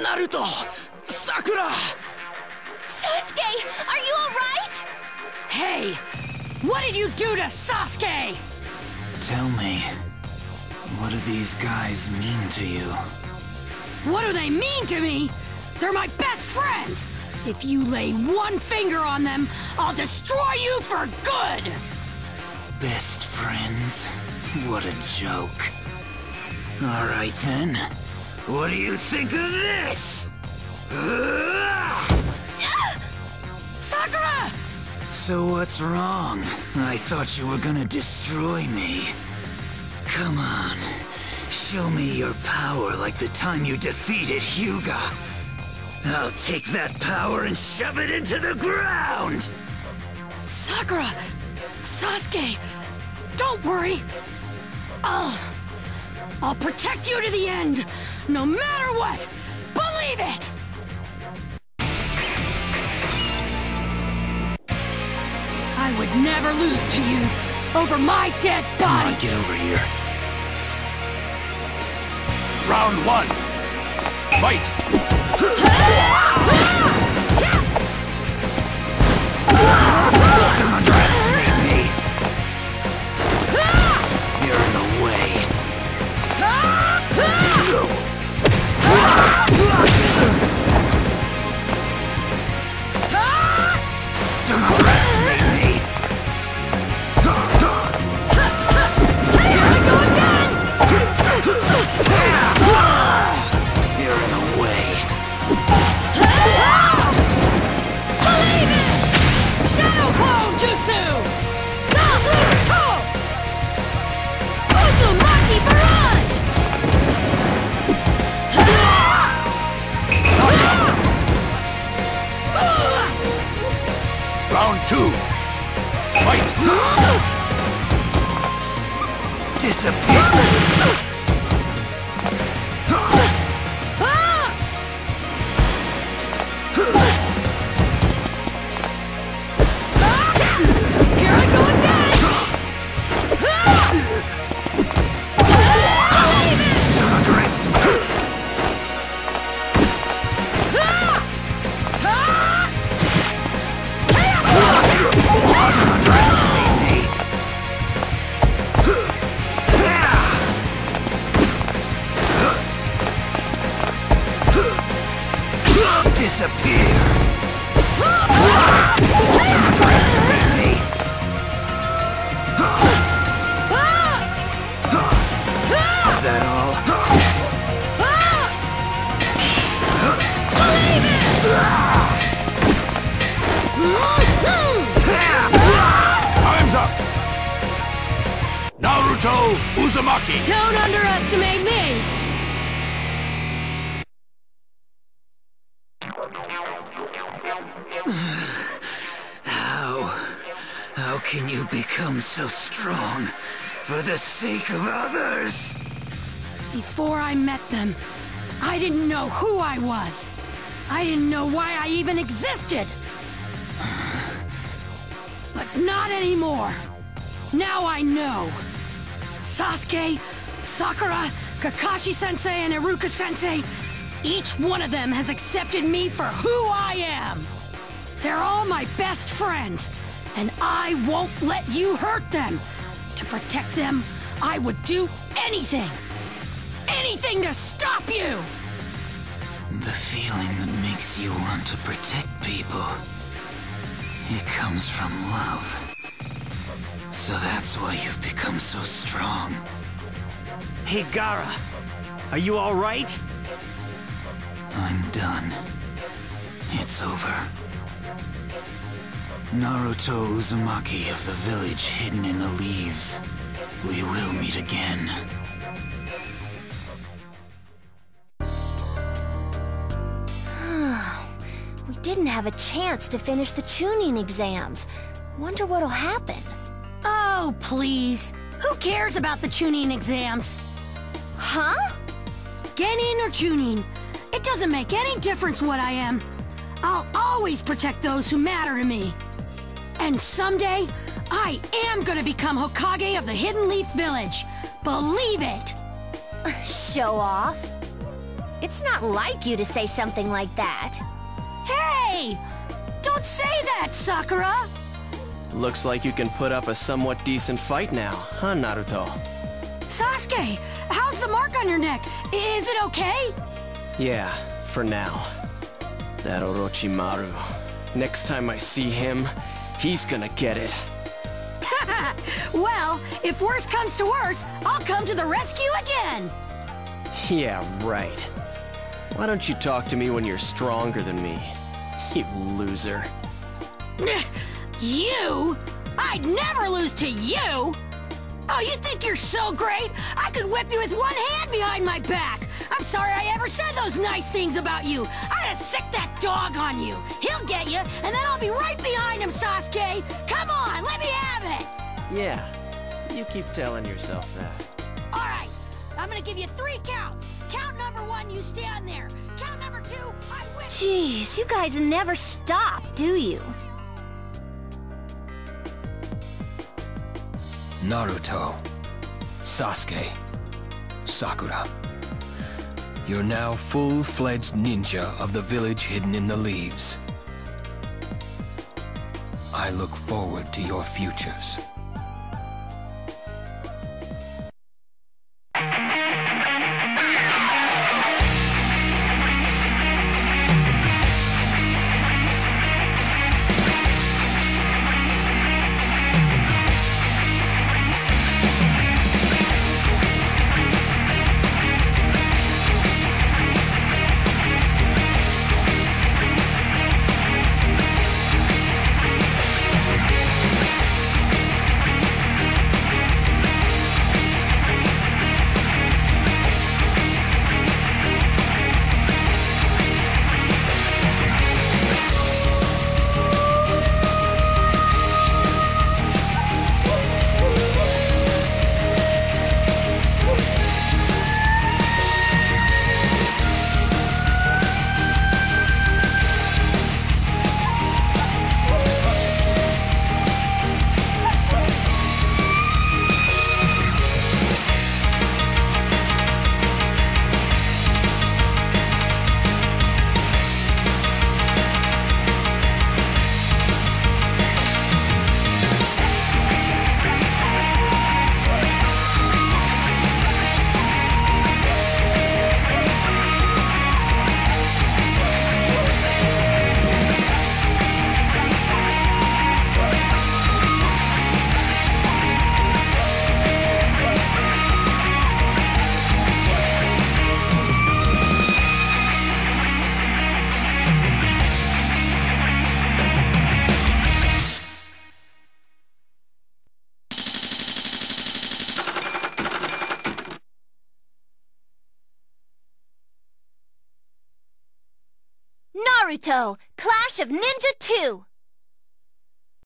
Naruto! Sakura! Sasuke! Are you alright? Hey! What did you do to Sasuke? Tell me, what do these guys mean to you? What do they mean to me? They're my best friends! If you lay one finger on them, I'll destroy you for good! Best friends? What a joke. Alright then. What do you think of this? Sakura! So what's wrong? I thought you were gonna destroy me. Come on. Show me your power like the time you defeated Hyuga. I'll take that power and shove it into the ground! Sakura! Sasuke! Don't worry! I'll protect you to the end! No matter what! Believe it! I would never lose to you over my dead body! Come on, get over here. Round 1. Fight! Don't underestimate me! You're in the way. Don't underestimate me! Here we go again! You're in the way. Believe it! Shadow Clone Jutsu! Naruto! Uzumaki Barrage! Round 2. Fight! Disappear! Naruto Uzumaki! Don't underestimate me! How can you become so strong for the sake of others? Before I met them, I didn't know who I was. I didn't know why I even existed. But not anymore. Now I know. Sasuke, Sakura, Kakashi-sensei, and Iruka-sensei, each one of them has accepted me for who I am. They're all my best friends, and I won't let you hurt them. To protect them, I would do anything. Anything to stop you! The feeling that makes you want to protect people, it comes from love. So that's why you've become so strong. Hey, Gaara! Are you alright? I'm done. It's over. Naruto Uzumaki of the village hidden in the leaves. We will meet again. We didn't have a chance to finish the Chunin exams. Wonder what'll happen. Oh, please. Who cares about the Chunin exams? Huh? Genin or Chunin, it It doesn't make any difference what I am. I'll always protect those who matter to me. And someday, I am gonna become Hokage of the Hidden Leaf Village. Believe it! Show off. It's not like you to say something like that. Hey! Don't say that, Sakura! Looks like you can put up a somewhat decent fight now, huh, Naruto? Sasuke, how's the mark on your neck? Is it okay? Yeah, for now. That Orochimaru. Next time I see him, he's gonna get it. Well, if worse comes to worse, I'll come to the rescue again! Yeah, right. Why don't you talk to me when you're stronger than me? You loser. You? I'd never lose to you! Oh, you think you're so great? I could whip you with one hand behind my back! I'm sorry I ever said those nice things about you! I'd have sicked that dog on you! He'll get you, and then I'll be right behind him, Sasuke! Come on, let me have it! Yeah, you keep telling yourself that. Alright, I'm gonna give you 3 counts. Count number 1, you stand there. Count number 2, I win! Jeez, you guys never stop, do you? Naruto, Sasuke, Sakura. You're now full-fledged ninja of the village hidden in the leaves. I look forward to your futures. Clash of Ninja 2!